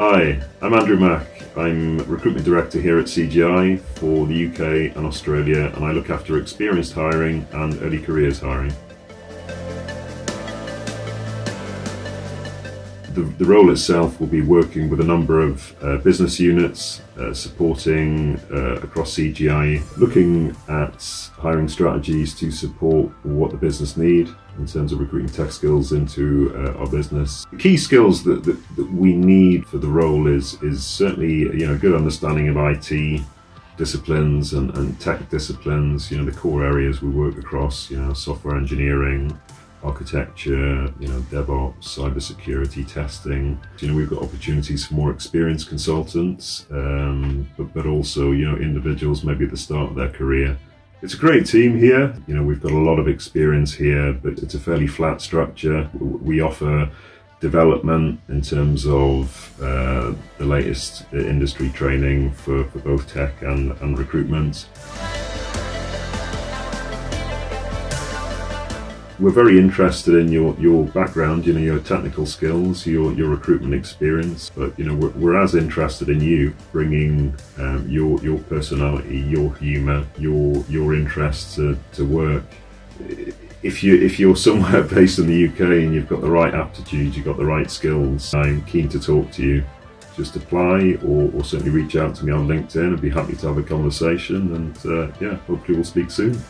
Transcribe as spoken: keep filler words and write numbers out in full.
Hi, I'm Andrew Mack. I'm Recruitment Director here at C G I for the U K and Australia, and I look after experienced hiring and early careers hiring. The, the role itself will be working with a number of uh, business units, uh, supporting uh, across C G I, looking at hiring strategies to support what the business need in terms of recruiting tech skills into uh, our business. The key skills that, that, that we need for the role is, is certainly, you know, a good understanding of I T disciplines and, and tech disciplines, you know, the core areas we work across, you know, software engineering, architecture, you know, DevOps, cybersecurity, testing. You know, we've got opportunities for more experienced consultants, um, but, but also, you know, individuals maybe at the start of their career. It's a great team here. You know, we've got a lot of experience here, but it's a fairly flat structure. We offer development in terms of uh, the latest industry training for, for both tech and, and recruitment. We're very interested in your, your background, you know, your technical skills, your, your recruitment experience, but, you know, we're, we're as interested in you bringing um, your, your personality, your humour, your, your interests to, to work. If, you, if you're somewhere based in the U K and you've got the right aptitude, you've got the right skills, I'm keen to talk to you. Just apply or, or certainly reach out to me on LinkedIn. I'd be happy to have a conversation, and uh, yeah, hopefully we'll speak soon.